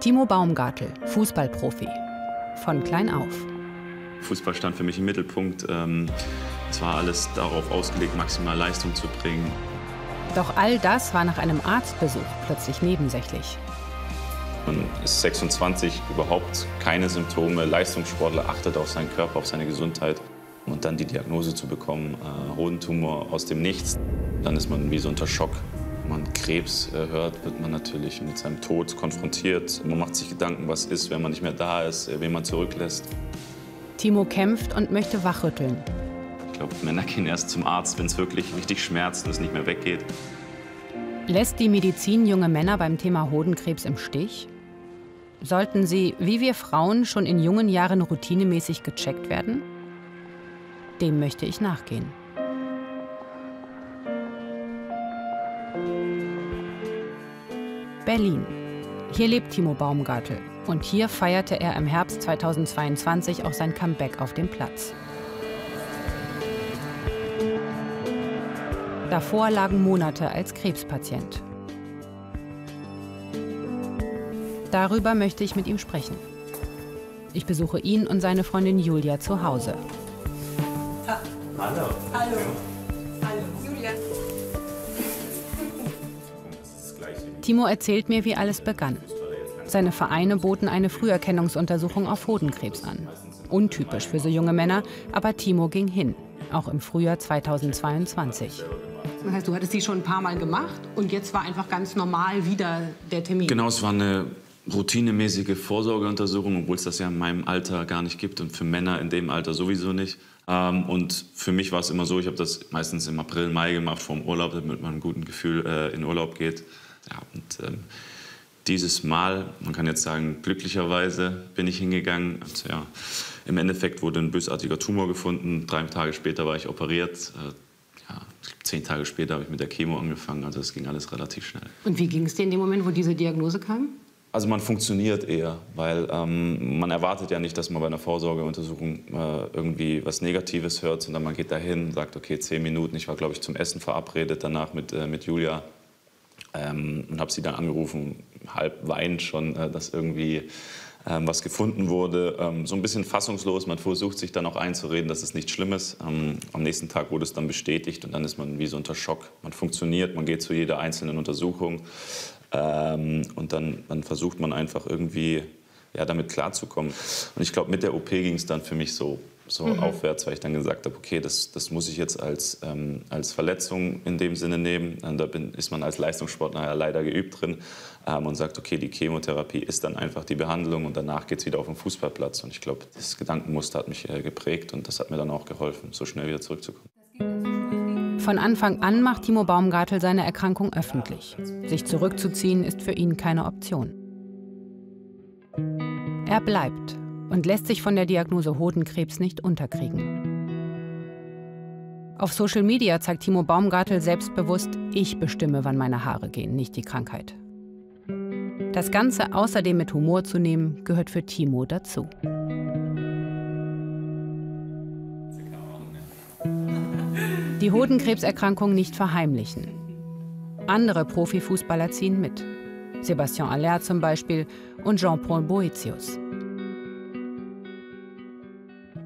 Timo Baumgartl, Fußballprofi, von klein auf. Fußball stand für mich im Mittelpunkt. Es war alles darauf ausgelegt, maximal Leistung zu bringen. Doch all das war nach einem Arztbesuch plötzlich nebensächlich. Man ist 26, überhaupt keine Symptome. Leistungssportler achtet auf seinen Körper, auf seine Gesundheit. Und dann die Diagnose zu bekommen, Hodentumor aus dem Nichts, dann ist man wie so unter Schock. Wenn man Krebs hört, wird man natürlich mit seinem Tod konfrontiert. Man macht sich Gedanken, was ist, wenn man nicht mehr da ist, wen man zurücklässt. Timo kämpft und möchte wachrütteln. Ich glaube, Männer gehen erst zum Arzt, wenn es wirklich richtig schmerzt und es nicht mehr weggeht. Lässt die Medizin junge Männer beim Thema Hodenkrebs im Stich? Sollten sie, wie wir Frauen, schon in jungen Jahren routinemäßig gecheckt werden? Dem möchte ich nachgehen. Berlin. Hier lebt Timo Baumgartl. Und hier feierte er im Herbst 2022 auch sein Comeback auf dem Platz. Davor lagen Monate als Krebspatient. Darüber möchte ich mit ihm sprechen. Ich besuche ihn und seine Freundin Julia zu Hause. Hallo. Hallo. Hallo, Julia. Timo erzählt mir, wie alles begann. Seine Vereine boten eine Früherkennungsuntersuchung auf Hodenkrebs an. Untypisch für so junge Männer, aber Timo ging hin, auch im Frühjahr 2022. Das heißt, du hattest die schon ein paar Mal gemacht und jetzt war einfach ganz normal wieder der Termin. Genau, es war eine routinemäßige Vorsorgeuntersuchung, obwohl es das ja in meinem Alter gar nicht gibt und für Männer in dem Alter sowieso nicht. Und für mich war es immer so, ich habe das meistens im April, Mai gemacht, vor dem Urlaub, damit man mit einem guten Gefühl in Urlaub geht. Ja, und dieses Mal, man kann jetzt sagen, glücklicherweise bin ich hingegangen. Also, ja, im Endeffekt wurde ein bösartiger Tumor gefunden. 3 Tage später war ich operiert. Ja, 10 Tage später habe ich mit der Chemo angefangen. Also es ging alles relativ schnell. Und wie ging es dir in dem Moment, wo diese Diagnose kam? Also man funktioniert eher, weil man erwartet ja nicht, dass man bei einer Vorsorgeuntersuchung irgendwie was Negatives hört, sondern man geht dahin, sagt, okay, 10 Minuten. Ich war, glaube ich, zum Essen verabredet, danach mit Julia. Und habe sie dann angerufen, halb weinend schon, dass irgendwie was gefunden wurde. So ein bisschen fassungslos, man versucht sich dann auch einzureden, dass es nichts Schlimmes ist. Am nächsten Tag wurde es dann bestätigt und dann ist man wie so unter Schock. Man funktioniert, man geht zu jeder einzelnen Untersuchung und dann versucht man einfach irgendwie ja, damit klarzukommen. Und ich glaube, mit der OP ging es dann für mich so aufwärts, weil ich dann gesagt habe, okay, das muss ich jetzt als Verletzung in dem Sinne nehmen. Und da ist man als Leistungssportler ja leider geübt drin und sagt, okay, die Chemotherapie ist dann einfach die Behandlung und danach geht es wieder auf den Fußballplatz. Und ich glaube, das Gedankenmuster hat mich geprägt und das hat mir dann auch geholfen, so schnell wieder zurückzukommen. Von Anfang an macht Timo Baumgartl seine Erkrankung öffentlich. Sich zurückzuziehen ist für ihn keine Option. Er bleibt und lässt sich von der Diagnose Hodenkrebs nicht unterkriegen. Auf Social Media zeigt Timo Baumgartl selbstbewusst, ich bestimme, wann meine Haare gehen, nicht die Krankheit. Das Ganze außerdem mit Humor zu nehmen, gehört für Timo dazu. Die Hodenkrebserkrankung nicht verheimlichen. Andere Profifußballer ziehen mit. Sébastien Haller zum Beispiel und Jean-Paul Boetius.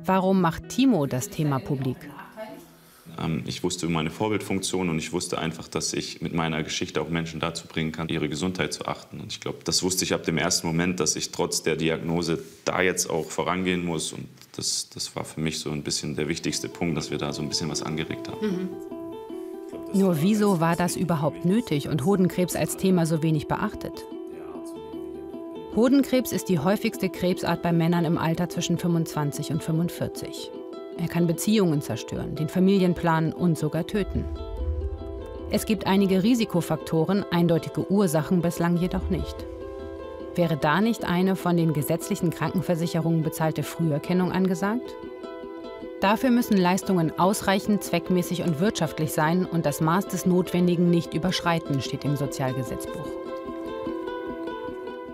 Warum macht Timo das Thema publik? Ich wusste um meine Vorbildfunktion und ich wusste einfach, dass ich mit meiner Geschichte auch Menschen dazu bringen kann, ihre Gesundheit zu achten. Und ich glaube, das wusste ich ab dem ersten Moment, dass ich trotz der Diagnose da jetzt auch vorangehen muss. Und das war für mich so ein bisschen der wichtigste Punkt, dass wir da so ein bisschen was angeregt haben. Nur wieso war das überhaupt nötig und Hodenkrebs als Thema so wenig beachtet? Hodenkrebs ist die häufigste Krebsart bei Männern im Alter zwischen 25 und 45. Er kann Beziehungen zerstören, den Familienplan und sogar töten. Es gibt einige Risikofaktoren, eindeutige Ursachen bislang jedoch nicht. Wäre da nicht eine von den gesetzlichen Krankenversicherungen bezahlte Früherkennung angesagt? Dafür müssen Leistungen ausreichend, zweckmäßig und wirtschaftlich sein und das Maß des Notwendigen nicht überschreiten, steht im Sozialgesetzbuch.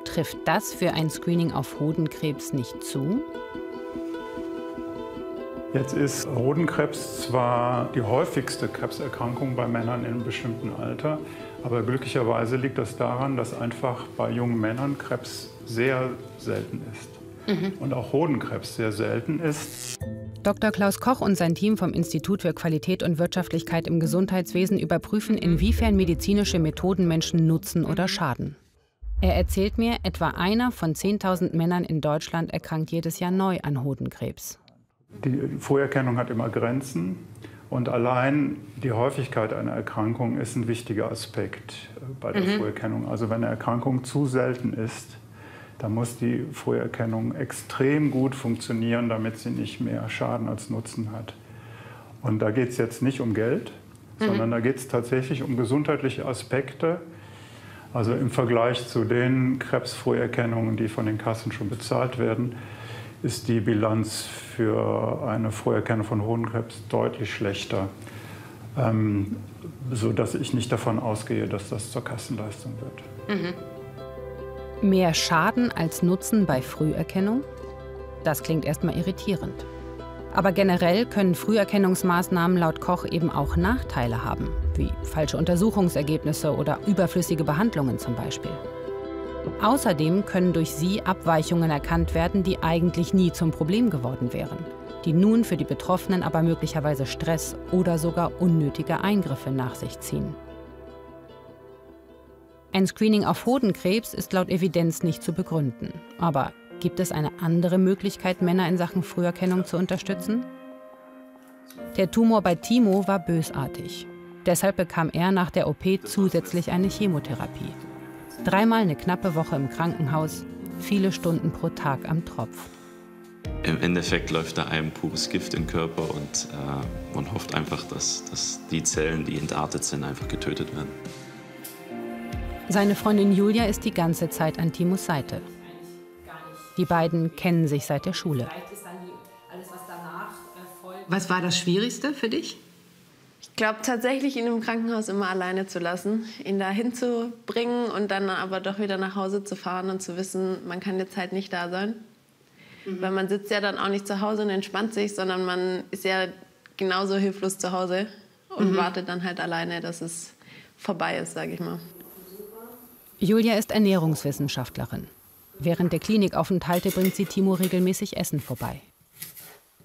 Trifft das für ein Screening auf Hodenkrebs nicht zu? Jetzt ist Hodenkrebs zwar die häufigste Krebserkrankung bei Männern in einem bestimmten Alter, Aber glücklicherweise liegt das daran, dass einfach bei jungen Männern Krebs sehr selten ist. Und auch Hodenkrebs sehr selten ist. Dr. Klaus Koch und sein Team vom Institut für Qualität und Wirtschaftlichkeit im Gesundheitswesen überprüfen, inwiefern medizinische Methoden Menschen nutzen oder schaden. Er erzählt mir, etwa einer von 10.000 Männern in Deutschland erkrankt jedes Jahr neu an Hodenkrebs. Die Früherkennung hat immer Grenzen. Und allein die Häufigkeit einer Erkrankung ist ein wichtiger Aspekt bei der Früherkennung. Also wenn eine Erkrankung zu selten ist, dann muss die Früherkennung extrem gut funktionieren, damit sie nicht mehr Schaden als Nutzen hat. Und da geht es jetzt nicht um Geld, sondern da geht es tatsächlich um gesundheitliche Aspekte. Also im Vergleich zu den Krebsfrüherkennungen, die von den Kassen schon bezahlt werden, ist die Bilanz für eine Früherkennung von Hodenkrebs deutlich schlechter, sodass ich nicht davon ausgehe, dass das zur Kassenleistung wird. Mehr Schaden als Nutzen bei Früherkennung? Das klingt erstmal irritierend. Aber generell können Früherkennungsmaßnahmen laut Koch eben auch Nachteile haben, wie falsche Untersuchungsergebnisse oder überflüssige Behandlungen zum Beispiel. Außerdem können durch sie Abweichungen erkannt werden, die eigentlich nie zum Problem geworden wären, die nun für die Betroffenen aber möglicherweise Stress oder sogar unnötige Eingriffe nach sich ziehen. Ein Screening auf Hodenkrebs ist laut Evidenz nicht zu begründen. Aber gibt es eine andere Möglichkeit, Männer in Sachen Früherkennung zu unterstützen? Der Tumor bei Timo war bösartig. Deshalb bekam er nach der OP zusätzlich eine Chemotherapie. 3-mal eine knappe Woche im Krankenhaus, viele Stunden pro Tag am Tropf. Im Endeffekt läuft da einem pures Gift im Körper und man hofft einfach, dass die Zellen, die entartet sind, einfach getötet werden. Seine Freundin Julia ist die ganze Zeit an Timos Seite. Die beiden kennen sich seit der Schule. Was war das Schwierigste für dich? Ich glaube tatsächlich, ihn im Krankenhaus immer alleine zu lassen, ihn da hinzubringen und dann aber doch wieder nach Hause zu fahren und zu wissen, man kann jetzt halt nicht da sein. Weil man sitzt ja dann auch nicht zu Hause und entspannt sich, sondern man ist ja genauso hilflos zu Hause und wartet dann halt alleine, dass es vorbei ist, sage ich mal. Julia ist Ernährungswissenschaftlerin. Während der Klinikaufenthalte bringt sie Timo regelmäßig Essen vorbei.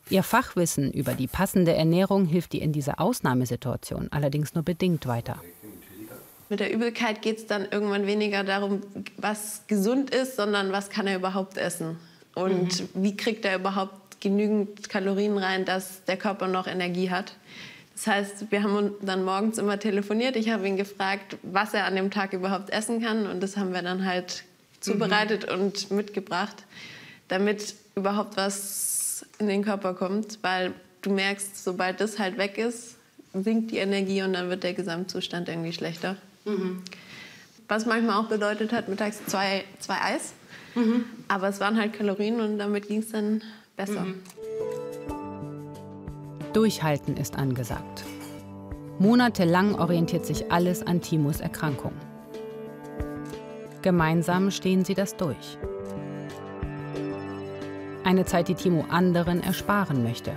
Ihr Fachwissen über die passende Ernährung hilft ihr in dieser Ausnahmesituation allerdings nur bedingt weiter. Mit der Übelkeit geht es dann irgendwann weniger darum, was gesund ist, sondern was kann er überhaupt essen. Und wie kriegt er überhaupt genügend Kalorien rein, dass der Körper noch Energie hat. Das heißt, wir haben dann morgens immer telefoniert. Ich habe ihn gefragt, was er an dem Tag überhaupt essen kann. Und das haben wir dann halt zubereitet und mitgebracht, damit überhaupt was in den Körper kommt, weil du merkst, sobald das halt weg ist, sinkt die Energie und dann wird der Gesamtzustand irgendwie schlechter. Was manchmal auch bedeutet hat, mittags zwei Eis, aber es waren halt Kalorien und damit ging es dann besser. Durchhalten ist angesagt. Monatelang orientiert sich alles an Timos Erkrankung. Gemeinsam stehen sie das durch. Eine Zeit, die Timo anderen ersparen möchte.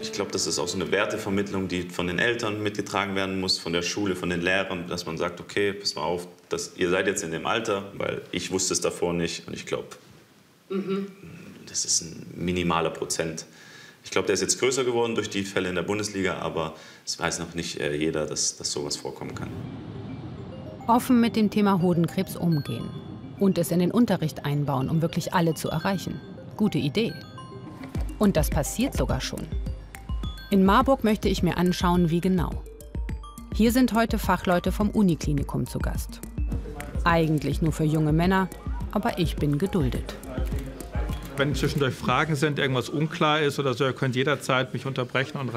Ich glaube, das ist auch so eine Wertevermittlung, die von den Eltern mitgetragen werden muss, von der Schule, von den Lehrern, dass man sagt, okay, pass mal auf, ihr seid jetzt in dem Alter, weil ich wusste es davor nicht. Und ich glaube, das ist ein minimaler Prozent. Ich glaube, der ist jetzt größer geworden durch die Fälle in der Bundesliga, aber es weiß noch nicht jeder, dass sowas vorkommen kann. Offen mit dem Thema Hodenkrebs umgehen. Und es in den Unterricht einbauen, um wirklich alle zu erreichen. Gute Idee. Und das passiert sogar schon. In Marburg möchte ich mir anschauen, wie genau. Hier sind heute Fachleute vom Uniklinikum zu Gast. Eigentlich nur für junge Männer, aber ich bin geduldet. Wenn zwischendurch Fragen sind, irgendwas unklar ist oder so, ihr könnt jederzeit mich unterbrechen und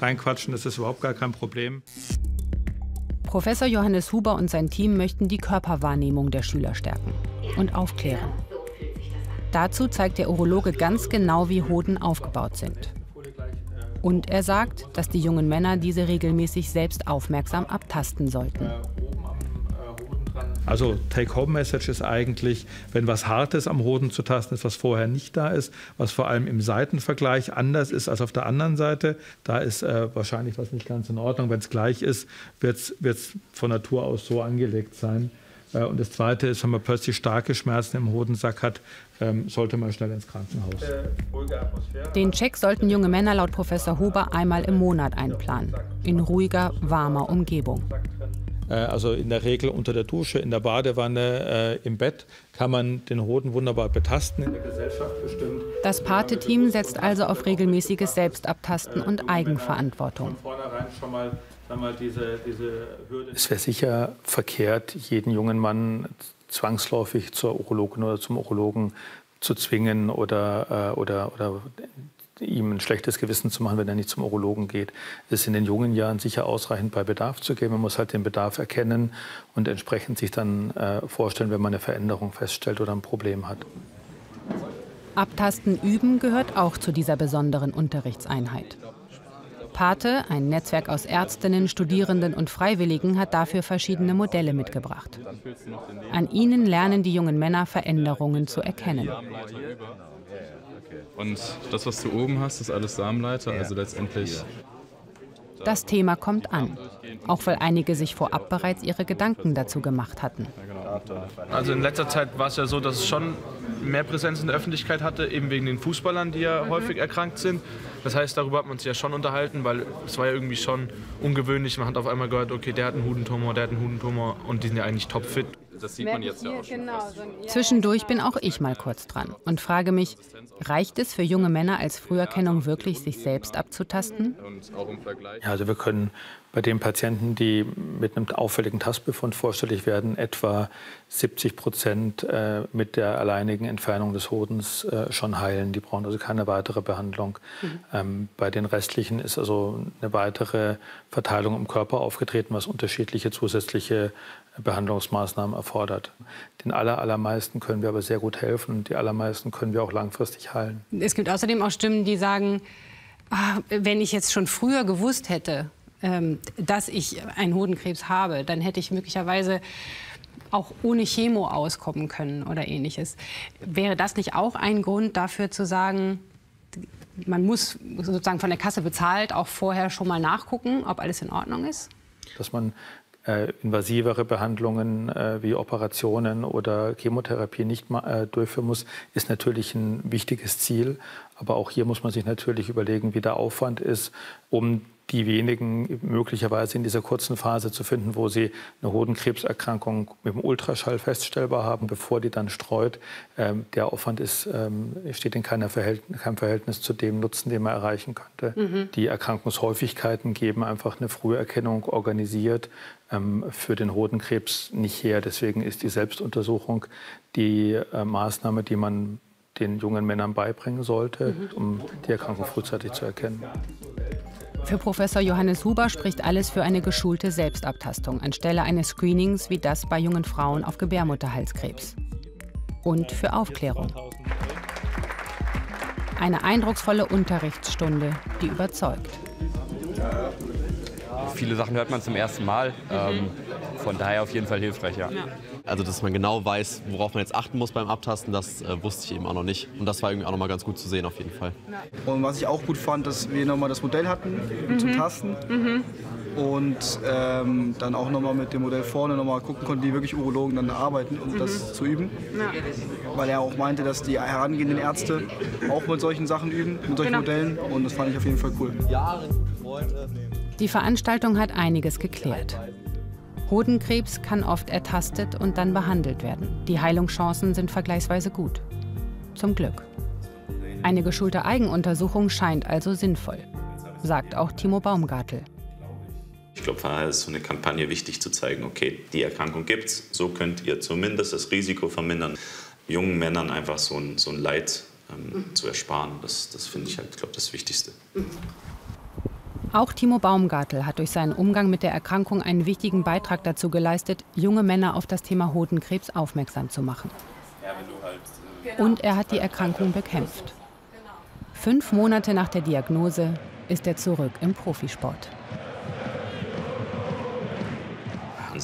reinquatschen. Das ist überhaupt gar kein Problem. Professor Johannes Huber und sein Team möchten die Körperwahrnehmung der Schüler stärken und aufklären. Dazu zeigt der Urologe ganz genau, wie Hoden aufgebaut sind. Und er sagt, dass die jungen Männer diese regelmäßig selbst aufmerksam abtasten sollten. Also Take-Home-Message ist eigentlich, wenn was Hartes am Hoden zu tasten ist, was vorher nicht da ist, was vor allem im Seitenvergleich anders ist als auf der anderen Seite, da ist wahrscheinlich was nicht ganz in Ordnung. Wenn es gleich ist, wird es von Natur aus so angelegt sein. Und das Zweite ist, wenn man plötzlich starke Schmerzen im Hodensack hat, sollte man schnell ins Krankenhaus. Den Check sollten junge Männer laut Professor Huber einmal im Monat einplanen, in ruhiger, warmer Umgebung. Also in der Regel unter der Dusche, in der Badewanne, im Bett kann man den Hoden wunderbar betasten. In der Gesellschaft bestimmt. Das Pate-Team setzt also auf regelmäßiges Selbstabtasten und Eigenverantwortung. Es wäre sicher verkehrt, jeden jungen Mann zwangsläufig zur Urologin oder zum Urologen zu zwingen oder ihm ein schlechtes Gewissen zu machen, wenn er nicht zum Urologen geht. Es ist in den jungen Jahren sicher ausreichend, bei Bedarf zu gehen. Man muss halt den Bedarf erkennen und entsprechend sich dann vorstellen, wenn man eine Veränderung feststellt oder ein Problem hat. Abtasten üben gehört auch zu dieser besonderen Unterrichtseinheit. Pate, ein Netzwerk aus Ärztinnen, Studierenden und Freiwilligen, hat dafür verschiedene Modelle mitgebracht. An ihnen lernen die jungen Männer, Veränderungen zu erkennen. Und das, was du oben hast, ist alles Samenleiter, also letztendlich... Das Thema kommt an, auch weil einige sich vorab bereits ihre Gedanken dazu gemacht hatten. Also in letzter Zeit war es ja so, dass es schon mehr Präsenz in der Öffentlichkeit hatte, eben wegen den Fußballern, die ja häufig erkrankt sind. Das heißt, darüber hat man sich ja schon unterhalten, weil es war ja irgendwie schon ungewöhnlich. Man hat auf einmal gehört, okay, der hat einen Hodentumor, der hat einen Hodentumor und die sind ja eigentlich topfit. Das sieht man jetzt ja auch schon. Zwischendurch bin auch ich mal kurz dran und frage mich, reicht es für junge Männer als Früherkennung wirklich, sich selbst abzutasten? Ja, also wir können bei den Patienten, die mit einem auffälligen Tastbefund vorstellig werden, etwa 70% mit der alleinigen Entfernung des Hodens schon heilen. Die brauchen also keine weitere Behandlung. Bei den restlichen ist also eine weitere Verteilung im Körper aufgetreten, was unterschiedliche zusätzliche Behandlungsmaßnahmen erfordert. Den allermeisten können wir aber sehr gut helfen und die allermeisten können wir auch langfristig heilen. Es gibt außerdem auch Stimmen, die sagen, wenn ich jetzt schon früher gewusst hätte, dass ich einen Hodenkrebs habe, dann hätte ich möglicherweise auch ohne Chemo auskommen können oder Ähnliches. Wäre das nicht auch ein Grund dafür zu sagen, man muss sozusagen von der Kasse bezahlt auch vorher schon mal nachgucken, ob alles in Ordnung ist? Dass man invasivere Behandlungen wie Operationen oder Chemotherapie nicht durchführen muss, ist natürlich ein wichtiges Ziel. Aber auch hier muss man sich natürlich überlegen, wie der Aufwand ist, um die wenigen möglicherweise in dieser kurzen Phase zu finden, wo sie eine Hodenkrebserkrankung mit dem Ultraschall feststellbar haben, bevor die dann streut. Der Aufwand ist, steht in keinem Verhältnis zu dem Nutzen, den man erreichen könnte. Die Erkrankungshäufigkeiten geben einfach eine Früherkennung organisiert für den Hodenkrebs nicht her. Deswegen ist die Selbstuntersuchung die Maßnahme, die man den jungen Männern beibringen sollte, um die Erkrankung frühzeitig zu erkennen. Für Professor Johannes Huber spricht alles für eine geschulte Selbstabtastung anstelle eines Screenings wie das bei jungen Frauen auf Gebärmutterhalskrebs. Und für Aufklärung. Eine eindrucksvolle Unterrichtsstunde, die überzeugt. Viele Sachen hört man zum ersten Mal, von daher auf jeden Fall hilfreich, ja. Also, dass man genau weiß, worauf man jetzt achten muss beim Abtasten, das wusste ich eben auch noch nicht. Und das war irgendwie auch noch mal ganz gut zu sehen, auf jeden Fall. Und was ich auch gut fand, dass wir noch mal das Modell hatten zum Tasten. Und dann auch noch mal mit dem Modell vorne noch mal gucken konnten, wie wirklich Urologen dann arbeiten, um das zu üben. Weil er auch meinte, dass die herangehenden Ärzte auch mit solchen Sachen üben, mit solchen Modellen. Und das fand ich auf jeden Fall cool. Die Veranstaltung hat einiges geklärt. Hodenkrebs kann oft ertastet und dann behandelt werden. Die Heilungschancen sind vergleichsweise gut. Zum Glück. Eine geschulte Eigenuntersuchung scheint also sinnvoll, sagt auch Timo Baumgartl. Ich glaube, vorher ist so eine Kampagne wichtig zu zeigen, okay, die Erkrankung gibt's, so könnt ihr zumindest das Risiko vermindern. Jungen Männern einfach so ein Leid zu ersparen, das finde ich halt, glaube ich, das Wichtigste. Auch Timo Baumgartl hat durch seinen Umgang mit der Erkrankung einen wichtigen Beitrag dazu geleistet, junge Männer auf das Thema Hodenkrebs aufmerksam zu machen. Und er hat die Erkrankung bekämpft. 5 Monate nach der Diagnose ist er zurück im Profisport.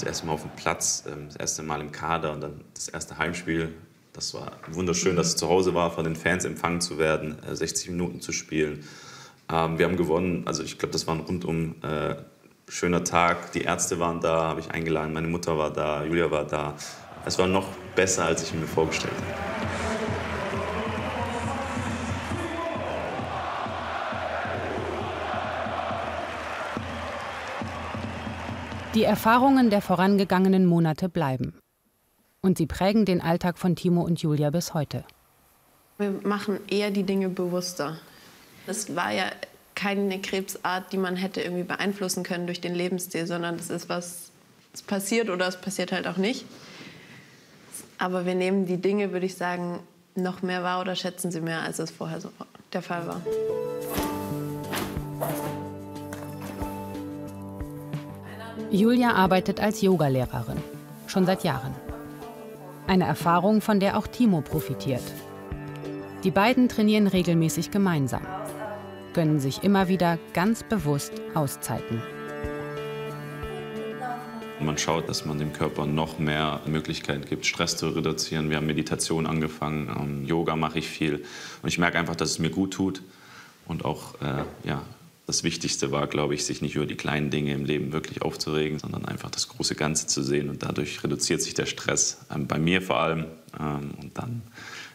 das erste Mal auf dem Platz, das erste Mal im Kader und dann das erste Heimspiel. Das war wunderschön, dass es zu Hause war, von den Fans empfangen zu werden, 60 Minuten zu spielen. Wir haben gewonnen, also ich glaube, das war ein rundum schöner Tag. Die Ärzte waren da, habe ich eingeladen, meine Mutter war da, Julia war da. Es war noch besser, als ich mir vorgestellt habe. Die Erfahrungen der vorangegangenen Monate bleiben. Und sie prägen den Alltag von Timo und Julia bis heute. Wir machen eher die Dinge bewusster. Das war ja keine Krebsart, die man hätte irgendwie beeinflussen können durch den Lebensstil, sondern das ist was, es passiert oder es passiert halt auch nicht. Aber wir nehmen die Dinge, würde ich sagen, noch mehr wahr oder schätzen sie mehr, als es vorher so der Fall war. Julia arbeitet als Yogalehrerin, schon seit Jahren. Eine Erfahrung, von der auch Timo profitiert. Die beiden trainieren regelmäßig gemeinsam, gönnen sich immer wieder ganz bewusst Auszeiten. Man schaut, dass man dem Körper noch mehr Möglichkeiten gibt, Stress zu reduzieren. Wir haben Meditation angefangen, Yoga mache ich viel. Und ich merke einfach, dass es mir gut tut und auch, ja, das Wichtigste war, glaube ich, sich nicht über die kleinen Dinge im Leben wirklich aufzuregen, sondern einfach das große Ganze zu sehen. Und dadurch reduziert sich der Stress, bei mir vor allem. Und dann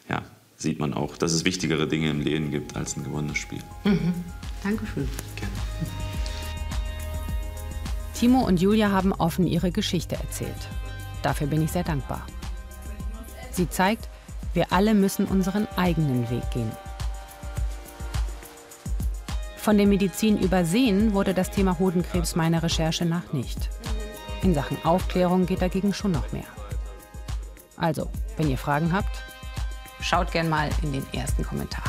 ja, sieht man auch, dass es wichtigere Dinge im Leben gibt als ein gewonnenes Spiel. Mhm. Dankeschön. Gerne. Timo und Julia haben offen ihre Geschichte erzählt. Dafür bin ich sehr dankbar. Sie zeigt, wir alle müssen unseren eigenen Weg gehen. Von der Medizin übersehen wurde das Thema Hodenkrebs meiner Recherche nach nicht. In Sachen Aufklärung geht dagegen schon noch mehr. Also, wenn ihr Fragen habt, schaut gern mal in den ersten Kommentar.